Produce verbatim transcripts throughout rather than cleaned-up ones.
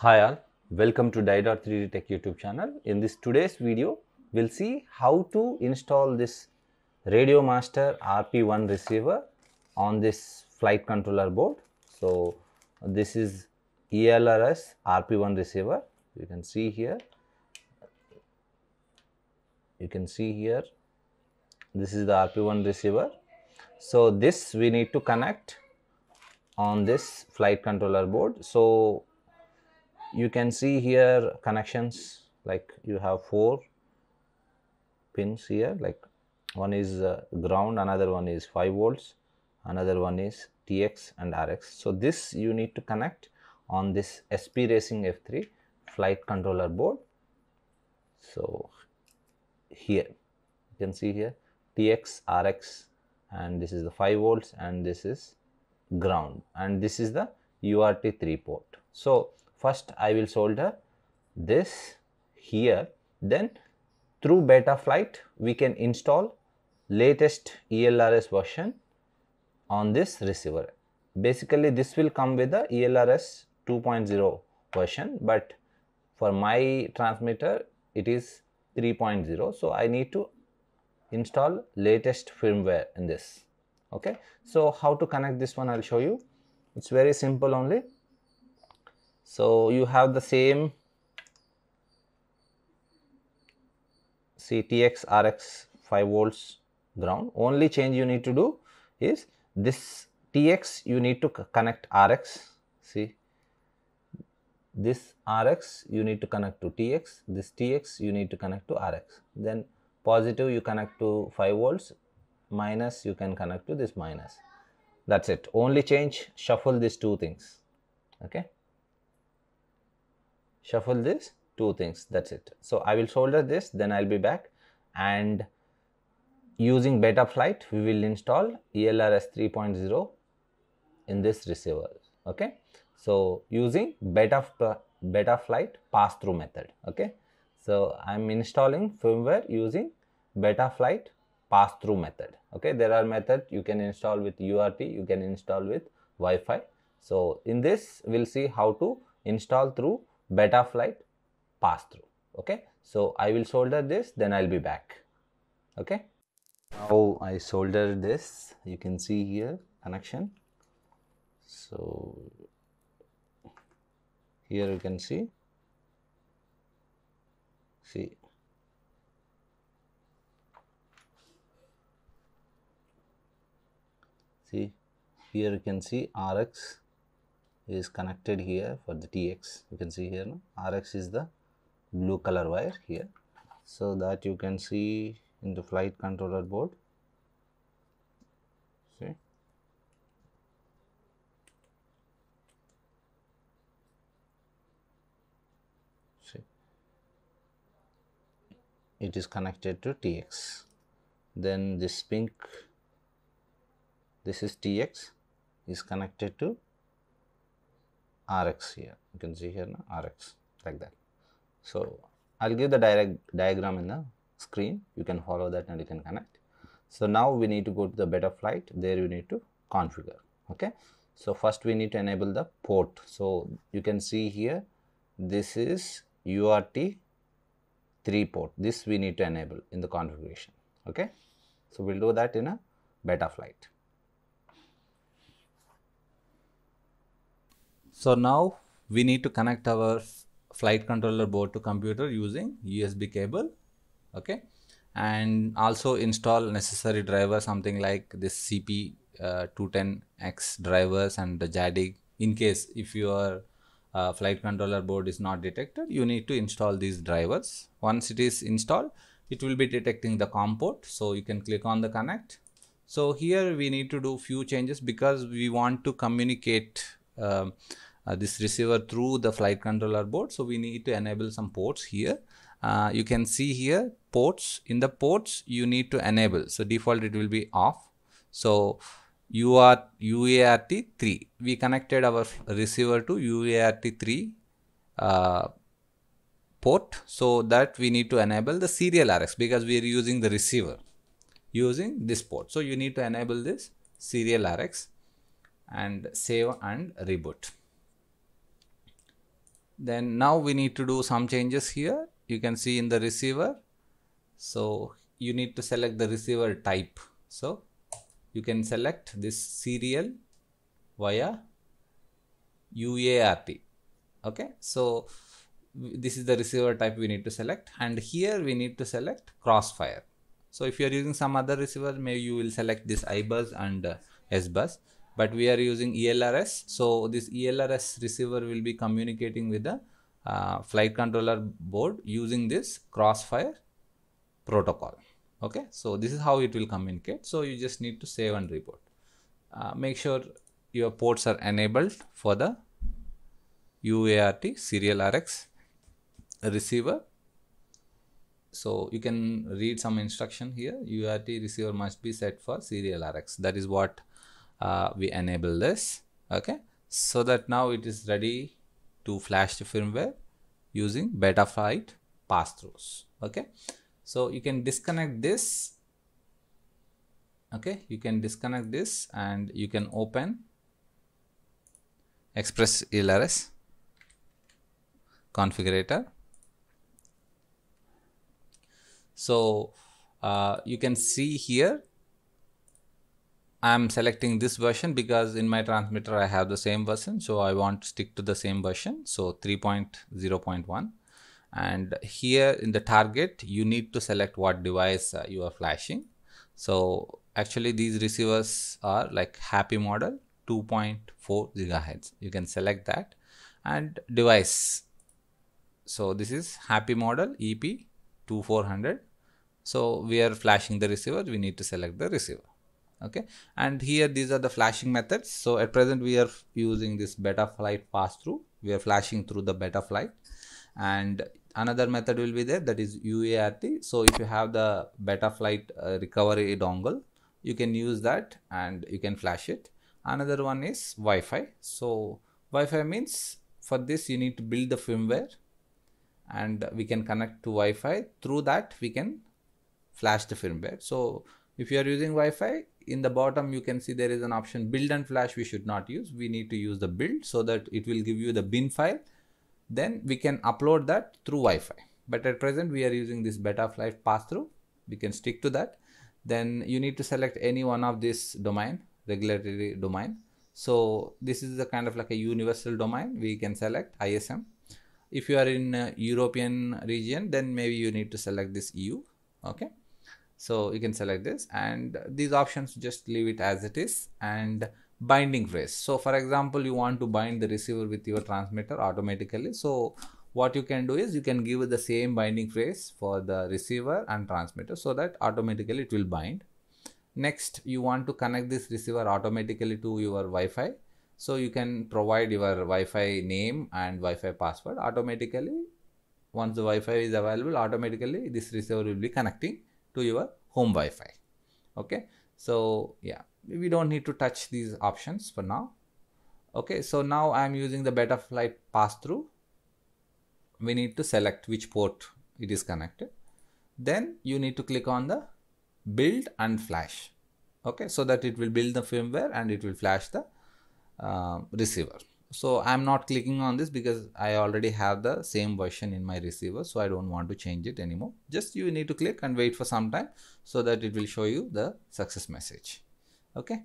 Hi all, welcome to DiyDot three D Tech YouTube channel. In this today's video, we'll see how to install this Radio Master R P one receiver on this flight controller board. So this is E L R S R P one receiver. You can see here, you can see here, this is the R P one receiver. So this we need to connect on this flight controller board. So you can see here connections, like you have four pins here, like one is uh, ground, another one is five volts, another one is T X and R X. So this you need to connect on this S P Racing F three flight controller board. So here you can see here T X, R X, and this is the five volts, and this is ground, and this is the U A R T three port. So first I will solder this here, then through Betaflight we can install latest E L R S version on this receiver. Basically this will come with the E L R S two point zero version, but for my transmitter it is three point zero, so I need to install latest firmware in this. Okay, so how to connect this one, I'll show you. It's very simple only. So you have the same C T X, R X, five volts, ground. Only change you need to do is this T X you need to connect R X. See, this R X you need to connect to T X, this T X you need to connect to R X. Then positive you connect to five volts, minus you can connect to this minus. That's it. Only change, shuffle these two things. Okay. Shuffle these two things, that's it. So I will solder this, then I'll be back, and using Betaflight we will install E L R S three point zero in this receiver. Okay, so using beta Betaflight pass-through method. Okay, so I'm installing firmware using Betaflight pass-through method. Okay, there are methods you can install with U A R T, you can install with Wi-Fi. So in this we'll see how to install through Betaflight pass-through. Okay, so I will solder this, then I'll be back. Okay, now I soldered this. You can see here connection. So here you can see. See. See here you can see R X is connected here for the T X. You can see here, no? R X is the blue color wire here, so that you can see in the flight controller board. See, see, it is connected to T X. Then this pink, this is T X, is connected to R X here. You can see here, no? R X, like that. So I'll give the direct diagram in the screen. You can follow that and you can connect. So now we need to go to the Betaflight. There you need to configure. Okay, so first we need to enable the port. So you can see here, this is U A R T three port. This we need to enable in the configuration. Okay, so we'll do that in a Betaflight. So now we need to connect our flight controller board to computer using U S B cable. Okay, and also install necessary driver, something like this C p two ten x drivers and the J TAG. In case if your uh, flight controller board is not detected, you need to install these drivers. Once it is installed, it will be detecting the COM port, so you can click on the connect. So here we need to do few changes because we want to communicate Um, uh, this receiver through the flight controller board, so we need to enable some ports here. Uh, you can see here ports. In the ports you need to enable, so default it will be off. So U A R T three, we connected our receiver to U A R T three uh, port, so that we need to enable the serial R X because we are using the receiver using this port, so you need to enable this serial R X. And save and reboot. Then now we need to do some changes here. You can see in the receiver. So you need to select the receiver type. So you can select this serial via U A R T. Okay. So this is the receiver type we need to select. And here we need to select crossfire. So if you are using some other receiver, maybe you will select this I bus and uh, S bus. But we are using E L R S. So this E L R S receiver will be communicating with the uh, flight controller board using this crossfire protocol. Okay. So this is how it will communicate. So you just need to save and report. Uh, make sure your ports are enabled for the U A R T serial R X receiver. So you can read some instruction here. U A R T receiver must be set for serial R X. That is what Uh, we enable this, okay, so that now it is ready to flash the firmware using Betaflight pass-throughs. Okay, so you can disconnect this. Okay, you can disconnect this and you can open ExpressLRS configurator. So uh, you can see here I'm selecting this version because in my transmitter I have the same version, so I want to stick to the same version. So three point zero point one, and here in the target you need to select what device uh, you are flashing. So actually these receivers are like HappyModel two point four gigahertz. You can select that and device. So this is HappyModel E P twenty-four hundred. So we are flashing the receiver. We need to select the receiver. Okay, and here these are the flashing methods. So at present we are using this Betaflight pass-through. We are flashing through the Betaflight, and another method will be there, that is U A R T. So if you have the Betaflight uh, recovery dongle, you can use that and you can flash it. Another one is Wi-Fi. So Wi-Fi means for this you need to build the firmware, and we can connect to Wi-Fi. Through that we can flash the firmware. So if you are using Wi-Fi, in the bottom you can see there is an option build and flash. We should not use, we need to use the build, so that it will give you the bin file. Then we can upload that through Wi-Fi. But at present we are using this Betaflight pass-through. We can stick to that. Then you need to select any one of this domain, regulatory domain. So this is a kind of like a universal domain. We can select I S M. If you are in a European region, then maybe you need to select this E U. Okay. So you can select this, and these options just leave it as it is. And binding phrase. So for example, you want to bind the receiver with your transmitter automatically. So what you can do is you can give the same binding phrase for the receiver and transmitter, so that automatically it will bind. Next, you want to connect this receiver automatically to your Wi-Fi. So you can provide your Wi-Fi name and Wi-Fi password automatically. Once the Wi-Fi is available, automatically this receiver will be connecting to your home Wi-Fi. Okay, so yeah, we don't need to touch these options for now. Okay, so now I'm using the Betaflight pass-through. We need to select which port it is connected. Then you need to click on the build and flash. Okay, so that it will build the firmware and it will flash the uh, receiver. So I'm not clicking on this because I already have the same version in my receiver. So I don't want to change it anymore. Just you need to click and wait for some time so that it will show you the success message. Okay.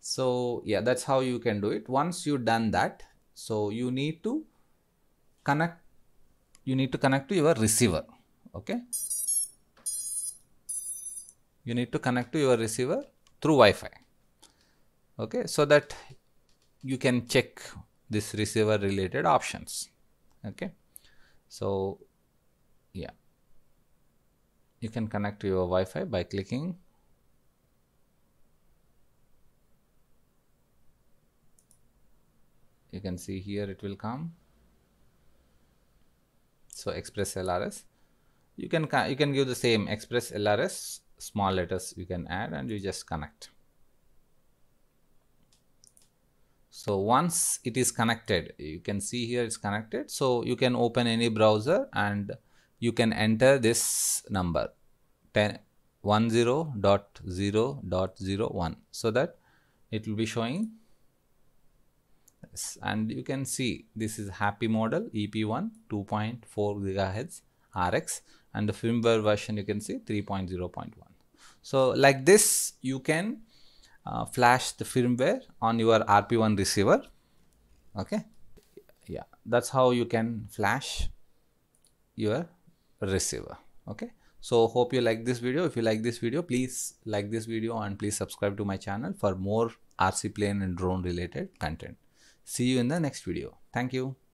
So yeah, that's how you can do it. Once you've done that, so you need to connect, you need to connect to your receiver. Okay. You need to connect to your receiver through Wi-Fi. Okay. So that you can check this receiver related options. Okay. So yeah, you can connect to your Wi-Fi by clicking. You can see here it will come. So ExpressLRS, you can, you can give the same ExpressLRS, small letters you can add, and you just connect. So once it is connected, you can see here it's connected. So you can open any browser and you can enter this number ten dot ten dot zero dot zero one, so that it will be showing Yes, and you can see this is HappyModel E P one two point four gigahertz R X, and the firmware version you can see three point zero point one. So like this you can uh, flash the firmware on your R P one receiver. Okay, yeah, that's how you can flash your receiver. Okay, so hope you like this video. If you like this video, please like this video and please subscribe to my channel for more R C plane and drone related content. See you in the next video. Thank you.